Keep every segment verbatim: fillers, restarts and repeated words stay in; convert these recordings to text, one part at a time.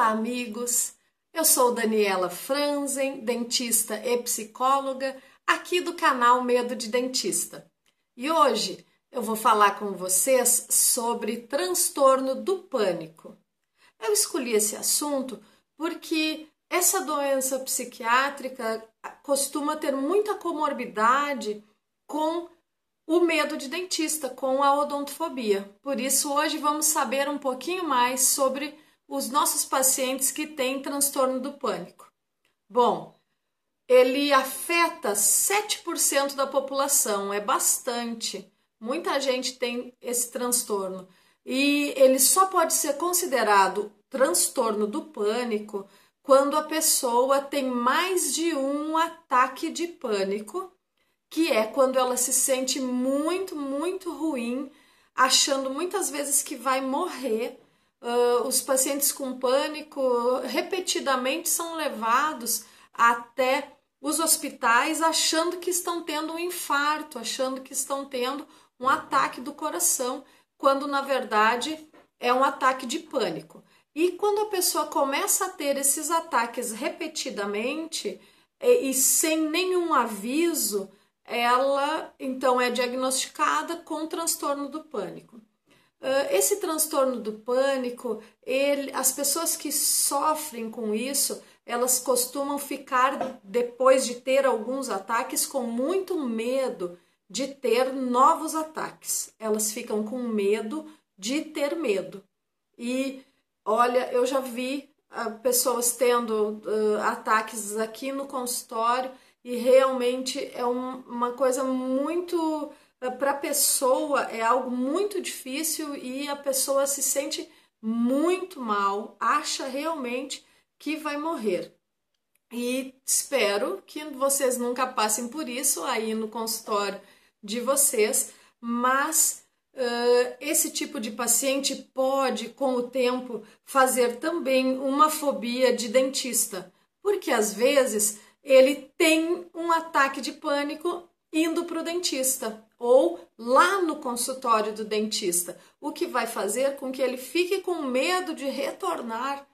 Olá, amigos! Eu sou Daniela Franzen, dentista e psicóloga, aqui do canal Medo de Dentista. E hoje eu vou falar com vocês sobre transtorno do pânico. Eu escolhi esse assunto porque essa doença psiquiátrica costuma ter muita comorbidade com o medo de dentista, com a odontofobia. Por isso, hoje vamos saber um pouquinho mais sobre os nossos pacientes que têm transtorno do pânico. Bom, ele afeta sete por cento da população, é bastante. Muita gente tem esse transtorno. E ele só pode ser considerado transtorno do pânico quando a pessoa tem mais de um ataque de pânico, que é quando ela se sente muito, muito ruim, achando muitas vezes que vai morrer. Uh, os pacientes com pânico repetidamente são levados até os hospitais achando que estão tendo um infarto, achando que estão tendo um ataque do coração, quando na verdade é um ataque de pânico. E quando a pessoa começa a ter esses ataques repetidamente e, e sem nenhum aviso, ela então é diagnosticada com transtorno do pânico. Esse transtorno do pânico, ele, as pessoas que sofrem com isso, elas costumam ficar, depois de ter alguns ataques, com muito medo de ter novos ataques. Elas ficam com medo de ter medo. E, olha, eu já vi uh, pessoas tendo uh, ataques aqui no consultório e realmente é um, uma coisa muito... Para a pessoa é algo muito difícil e a pessoa se sente muito mal, acha realmente que vai morrer. E espero que vocês nunca passem por isso aí no consultório de vocês, mas uh, esse tipo de paciente pode, com o tempo, fazer também uma fobia de dentista, porque às vezes ele tem um ataque de pânico indo para o dentista ou lá no consultório do dentista, o que vai fazer com que ele fique com medo de retornar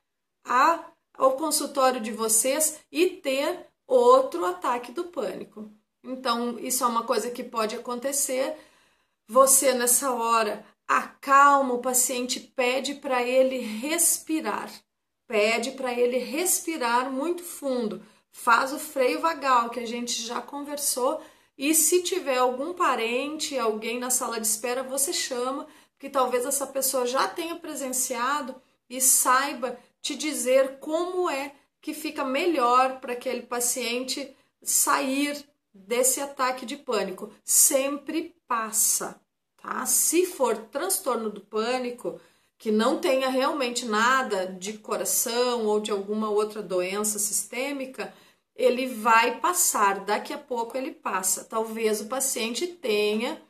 a, ao consultório de vocês e ter outro ataque do pânico. Então, isso é uma coisa que pode acontecer. Você, nessa hora, acalma o paciente, pede para ele respirar, pede para ele respirar muito fundo, faz o freio vagal, que a gente já conversou. E se tiver algum parente, alguém na sala de espera, você chama, porque talvez essa pessoa já tenha presenciado e saiba te dizer como é que fica melhor para aquele paciente sair desse ataque de pânico. Sempre passa, tá? Se for transtorno do pânico, que não tenha realmente nada de coração ou de alguma outra doença sistêmica, ele vai passar, daqui a pouco ele passa. Talvez o paciente tenha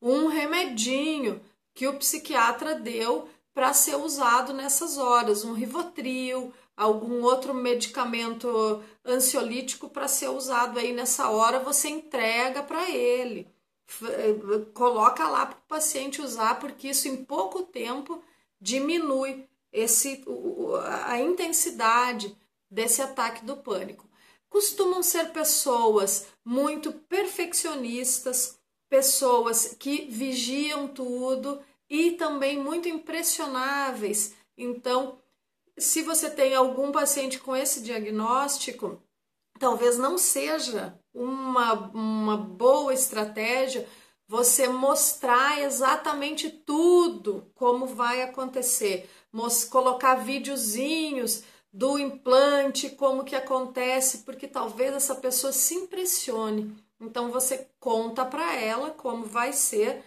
um remedinho que o psiquiatra deu para ser usado nessas horas, um Rivotril, algum outro medicamento ansiolítico para ser usado aí nessa hora, você entrega para ele, coloca lá para o paciente usar, porque isso em pouco tempo diminui esse, a intensidade desse ataque do pânico. Costumam ser pessoas muito perfeccionistas, pessoas que vigiam tudo e também muito impressionáveis. Então, se você tem algum paciente com esse diagnóstico, talvez não seja uma, uma boa estratégia você mostrar exatamente tudo como vai acontecer, colocar videozinhos do implante, como que acontece, porque talvez essa pessoa se impressione. Então você conta para ela como vai ser,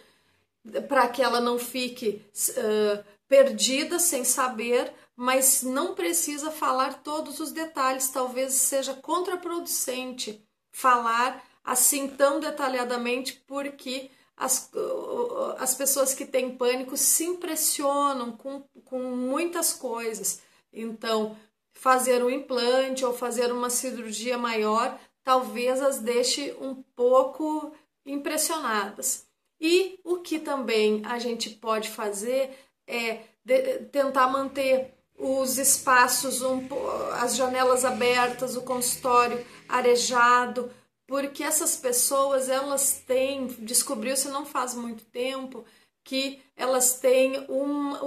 para que ela não fique uh, perdida, sem saber, mas não precisa falar todos os detalhes, talvez seja contraproducente falar assim tão detalhadamente, porque as, uh, as pessoas que têm pânico se impressionam com, com muitas coisas. Então, fazer um implante ou fazer uma cirurgia maior, talvez as deixe um pouco impressionadas. E o que também a gente pode fazer é tentar manter os espaços, um, as janelas abertas, o consultório arejado, porque essas pessoas, elas têm, descobriu-se não faz muito tempo, que elas têm um,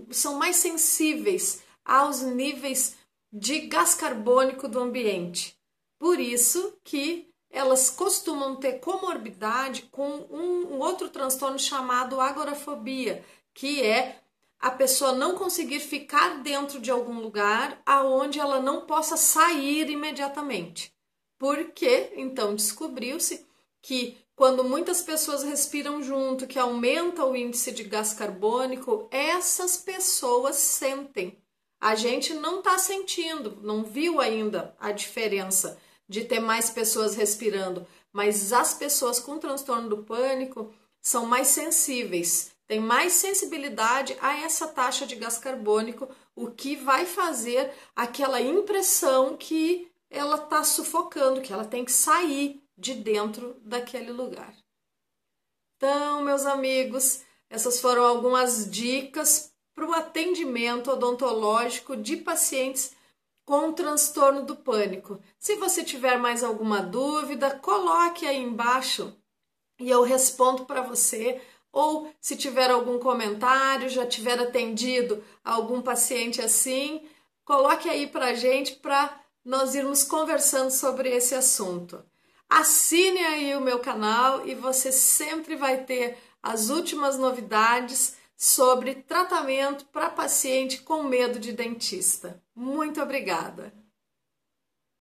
um... são mais sensíveis aos níveis de gás carbônico do ambiente. Por isso que elas costumam ter comorbidade com um, um outro transtorno chamado agorafobia, que é a pessoa não conseguir ficar dentro de algum lugar aonde ela não possa sair imediatamente. Porque, então, descobriu-se que quando muitas pessoas respiram junto, que aumenta o índice de gás carbônico, essas pessoas sentem. A gente não está sentindo, não viu ainda a diferença de ter mais pessoas respirando, mas as pessoas com transtorno do pânico são mais sensíveis, têm mais sensibilidade a essa taxa de gás carbônico, o que vai fazer aquela impressão que ela está sufocando, que ela tem que sair de dentro daquele lugar. Então, meus amigos, essas foram algumas dicas para o atendimento odontológico de pacientes com transtorno do pânico. Se você tiver mais alguma dúvida, coloque aí embaixo e eu respondo para você. Ou se tiver algum comentário, já tiver atendido algum paciente assim, coloque aí para a gente para nós irmos conversando sobre esse assunto. Assine aí o meu canal e você sempre vai ter as últimas novidades sobre tratamento para paciente com medo de dentista. Muito obrigada!